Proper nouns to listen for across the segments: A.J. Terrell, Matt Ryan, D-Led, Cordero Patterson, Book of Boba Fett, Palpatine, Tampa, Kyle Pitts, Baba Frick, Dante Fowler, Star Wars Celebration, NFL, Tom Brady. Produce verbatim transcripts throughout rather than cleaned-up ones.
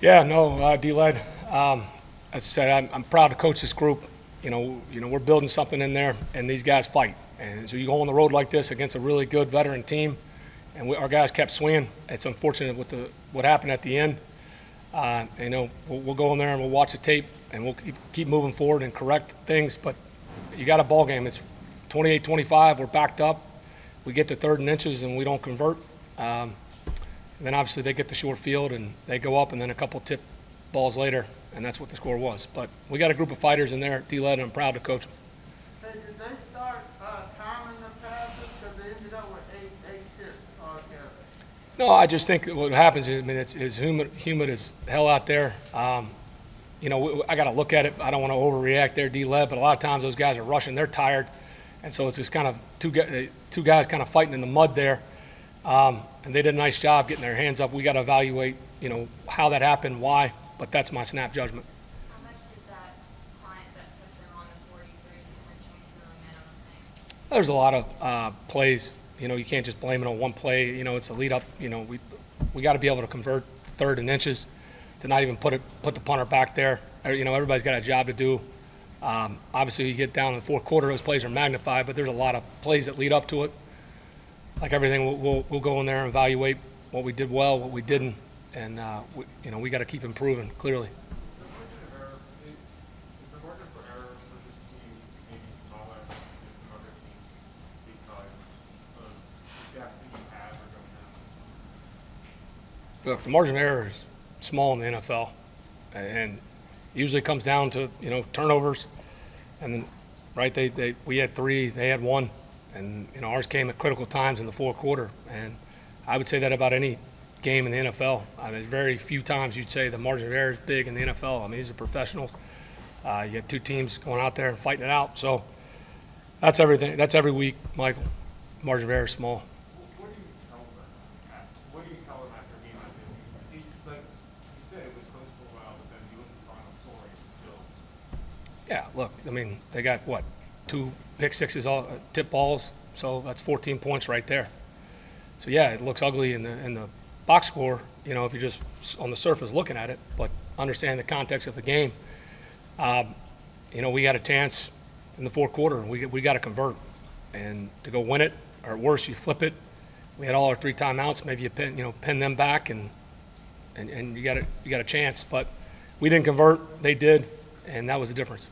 Yeah, no, uh, D-Led. Um, as I said, I'm, I'm proud to coach this group. You know, you know, we're building something in there, and these guys fight. And so you go on the road like this against a really good veteran team, and we, our guys kept swinging. It's unfortunate what the what happened at the end. Uh, you know, we'll, we'll go in there and we'll watch the tape, and we'll keep, keep moving forward and correct things. But you got a ball game. It's twenty-eight twenty-five. We're backed up. We get to third and inches, and we don't convert. Um, and then obviously they get the short field, and they go up, and then a couple tip balls later, and that's what the score was. But we got a group of fighters in there, D-Led, and I'm proud to coach them. So did they start uh, timing the passes because they ended up with eight, eight tips altogether? No, I just think what happens is, I mean, it's, it's humid, humid as hell out there. Um, you know, I got to look at it. I don't want to overreact there, D-Led, but a lot of times those guys are rushing. They're tired, and so it's just kind of two, two guys kind of fighting in the mud there. Um, and they did a nice job getting their hands up. We got to evaluate, you know, how that happened, why. But that's my snap judgment. How much did that client that put them on the forty-three change the momentum thing? There's a lot of uh, plays. You know, you can't just blame it on one play. You know, it's a lead-up. You know, we we got to be able to convert third and inches to not even put it put the punter back there. You know, everybody's got a job to do. Um, obviously, you get down in the fourth quarter, those plays are magnified. But there's a lot of plays that lead up to it. Like everything, we'll we'll, we'll go in there and evaluate what we did well, what we didn't. And, uh, we, you know, we got to keep improving, clearly. So is there, is the margin for error for this team maybe smaller than some other teams because of the gap that you have or don't have? Look, the margin of error is small in the N F L. And usually comes down to, you know, turnovers. And, then, right, they, they we had three, they had one. And, you know, ours came at critical times in the fourth quarter. And I would say that about any game in the N F L. I mean, there's very few times you'd say the margin of error is big in the N F L. I mean, these are professionals. Uh, you got two teams going out there and fighting it out. So that's everything. That's every week, Michael. Margin of error is small. What do you tell them? What do you tell them after a game like this? Like you said, it was close for a while, but then you look at the final score, it's still. Yeah, look, I mean, they got, what, two pick sixes, all uh, tip balls. So that's fourteen points right there. So, yeah, it looks ugly in the in the box score, you know, if you're just on the surface looking at it, but understand the context of the game. Um, you know, we had a chance in the fourth quarter. We we got to convert and to go win it, or worse, you flip it. We had all our three timeouts. Maybe you pin, you know, pin them back, and and and you got it. You got a chance, but we didn't convert. They did, and that was the difference.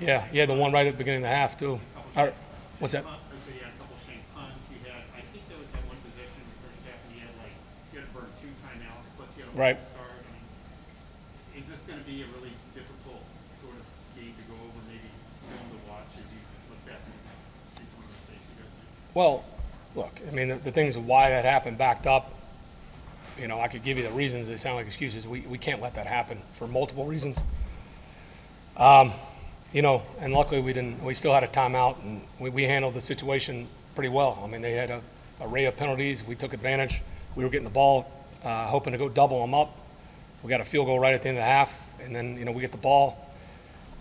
Yeah, yeah, the one right at the beginning of the half too. All right. What's that? So you had a couple of shank punts. You had, I think there was that one possession in the first half, and you had like you had to burn two timeouts, plus you had a right start. I mean, is this going to be a really difficult sort of game to go over, maybe film to watch as you look back and see some of the mistakes you guys made? Well, look, I mean, the, the things of why that happened backed up. You know, I could give you the reasons. They sound like excuses. We we can't let that happen for multiple reasons. Um. You know, and luckily we didn't. We still had a timeout, and we, we handled the situation pretty well. I mean, they had a array of penalties. We took advantage. We were getting the ball, uh, hoping to go double them up. We got a field goal right at the end of the half, and then you know we get the ball,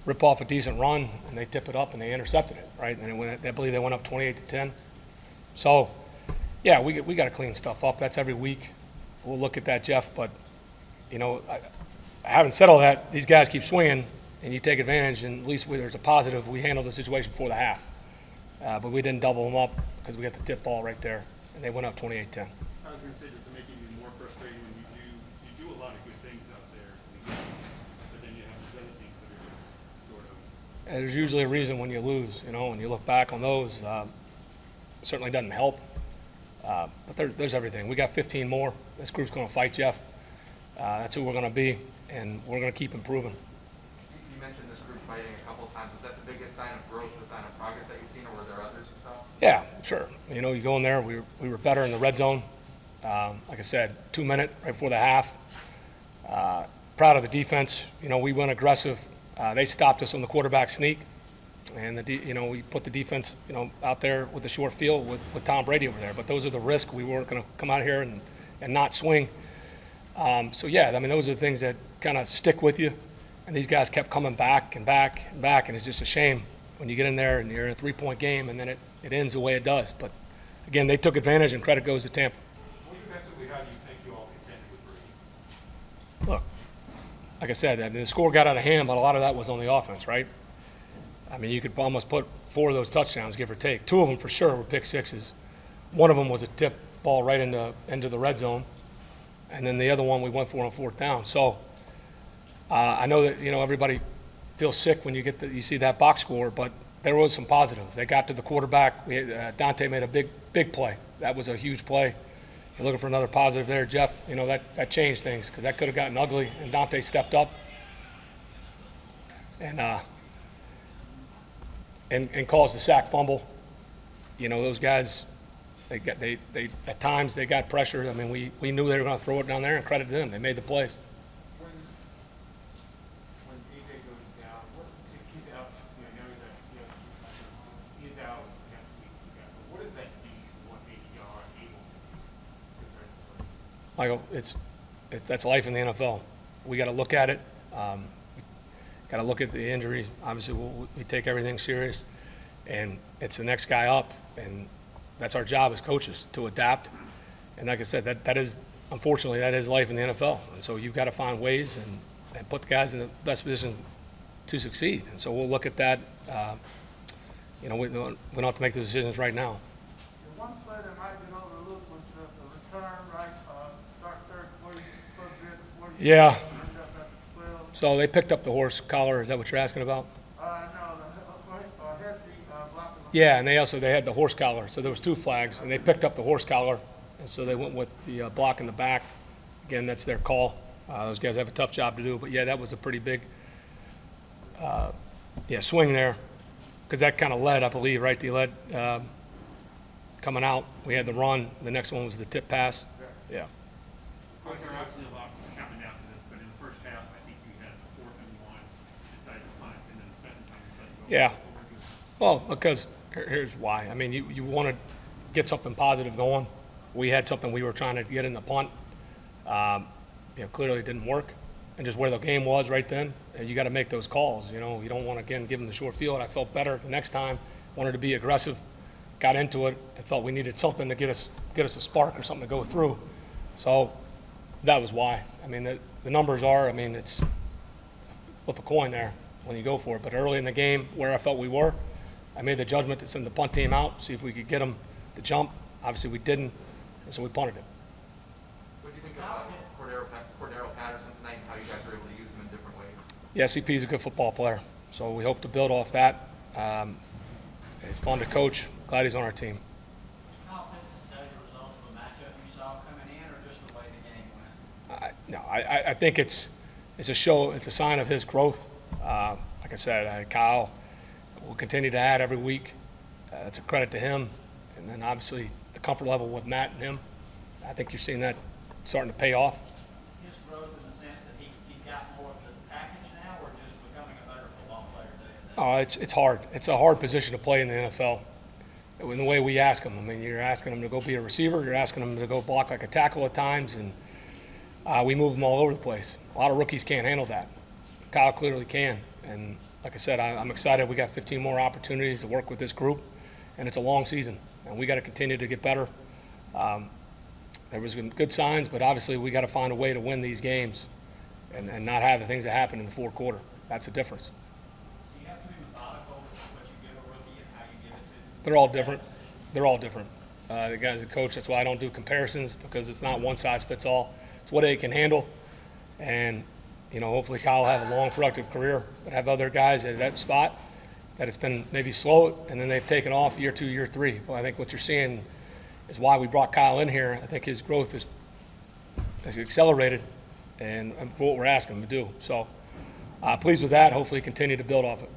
rip off a decent run, and they tip it up and they intercepted it, right? And it went, I believe they went up twenty-eight to ten. So, yeah, we we got to clean stuff up. That's every week. We'll look at that, Jeff. But you know, I, having said all that, these guys keep swinging. And you take advantage, and at least there's a positive. We handled the situation before the half, uh, but we didn't double them up because we got the tip ball right there, and they went up twenty-eight ten. I was going to say, does it make it even more frustrating when you do you do a lot of good things out there, in the game, but then you have these other things that are just sort of. And there's usually a reason when you lose, you know, and you look back on those. Uh, it certainly doesn't help, uh, but there, there's everything. We got fifteen more. This group's going to fight, Jeff. Uh, that's who we're going to be, and we're going to keep improving. You mentioned this group fighting a couple of times. Was that the biggest sign of growth, the sign of progress that you've seen, or were there others you saw? Yeah, sure. You know, you go in there, we were, we were better in the red zone. Um, like I said, two minute right before the half. Uh, proud of the defense. You know, we went aggressive. Uh, they stopped us on the quarterback sneak. And, the de you know, we put the defense, you know, out there with the short field with, with Tom Brady over there. But those are the risks. We weren't going to come out here and, and not swing. Um, so, yeah, I mean, those are the things that kind of stick with you. And these guys kept coming back and back and back, and it's just a shame when you get in there and you're in a three-point game and then it, it ends the way it does. But again, they took advantage, and credit goes to Tampa. Well, defensively, how do you think you all contended with Brady? Look, like I said, I mean, the score got out of hand, but a lot of that was on the offense, right? I mean, you could almost put four of those touchdowns, give or take. Two of them for sure were pick sixes. One of them was a tip ball right into, into the red zone. And then the other one we went for on fourth down. So uh, I know that, you know, everybody feels sick when you get the, you see that box score, but there was some positives. They got to the quarterback. We had, uh, Dante made a big, big play. That was a huge play. You're looking for another positive there, Jeff. You know, that, that changed things because that could have gotten ugly, and Dante stepped up. And uh, And, and caused the sack fumble. You know, those guys, they got, they, they, at times they got pressure. I mean, we, we knew they were going to throw it down there, and credit to them. They made the plays. When, when A J goes down, what, if he's out, you know, now he's out, you know, he's out next week. What does that mean to what maybe y'all are able to do defensively? Michael, it's, it, that's life in the N F L. We got to look at it. Um, Got to look at the injuries. Obviously, we'll, we take everything serious, and it's the next guy up, and that's our job as coaches to adapt. And like I said, that, that is, unfortunately, that is life in the N F L. And so you've got to find ways and, and put the guys in the best position to succeed. And so we'll look at that. Uh, you know, we, we don't have to make the decisions right now. The one play that might have been overlooked was the, the return, right? Uh, start third, forty, forty, forty. Yeah. So they picked up the horse collar. Is that what you're asking about? Uh, no, the head seat blocked. Yeah, and they also they had the horse collar. So there was two flags, and they picked up the horse collar, and so they went with the uh, block in the back. Again, that's their call. Uh, those guys have a tough job to do. But yeah, that was a pretty big, uh, yeah, swing there, because that kind of led, I believe, right? D-Led uh, coming out. We had the run. The next one was the tip pass. Yeah. Yeah. Yeah, well, because here's why. I mean, you, you want to get something positive going. We had something we were trying to get in the punt. Um, you know, clearly it didn't work. And just where the game was right then, you got to make those calls. You know, you don't want to, again, give them the short field. I felt better the next time, wanted to be aggressive, got into it, and felt we needed something to get us, get us a spark or something to go through. So that was why. I mean, the, the numbers are, I mean, it's flip a coin there when you go for it. But early in the game, where I felt we were, I made the judgment to send the punt team out, see if we could get them to jump. Obviously, we didn't, and so we punted it. What do you think about Cordero, Cordero Patterson tonight and how you guys were able to use him in different ways? Yeah, C P is a good football player, so we hope to build off that. Um, it's fun to coach. Glad he's on our team. Was Kyle Pitts instead the result of a matchup you saw coming in, or just the way the game went? I, no, I, I think it's it's a show. It's a sign of his growth. Uh, like I said, uh, Kyle will continue to add every week. Uh, that's a credit to him. And then obviously the comfort level with Matt and him, I think you're seeing that starting to pay off. His growth in the sense that he, he got more of the package now, or just becoming a better football player today? Oh, it's, it's hard. It's a hard position to play in the N F L. In the way we ask him, I mean, you're asking him to go be a receiver. You're asking him to go block like a tackle at times. And uh, we move him all over the place. A lot of rookies can't handle that. Kyle clearly can, and like I said, I, I'm excited. We got fifteen more opportunities to work with this group, and it's a long season, and we got to continue to get better. Um, there was good signs, but obviously we got to find a way to win these games, and, and not have the things that happen in the fourth quarter. That's the difference. Do you have to be methodical with what you give a rookie and how you give it to? They're all different. They're all different. Uh, the guy's a coach. That's why I don't do comparisons, because it's not one size fits all. It's what they can handle, and. You know, hopefully Kyle will have a long, productive career, but have other guys at that spot that it's been maybe slow, and then they've taken off year two, year three. Well, I think what you're seeing is why we brought Kyle in here. I think his growth is, is accelerated, and, and for what we're asking him to do. So uh, pleased with that. Hopefully continue to build off it.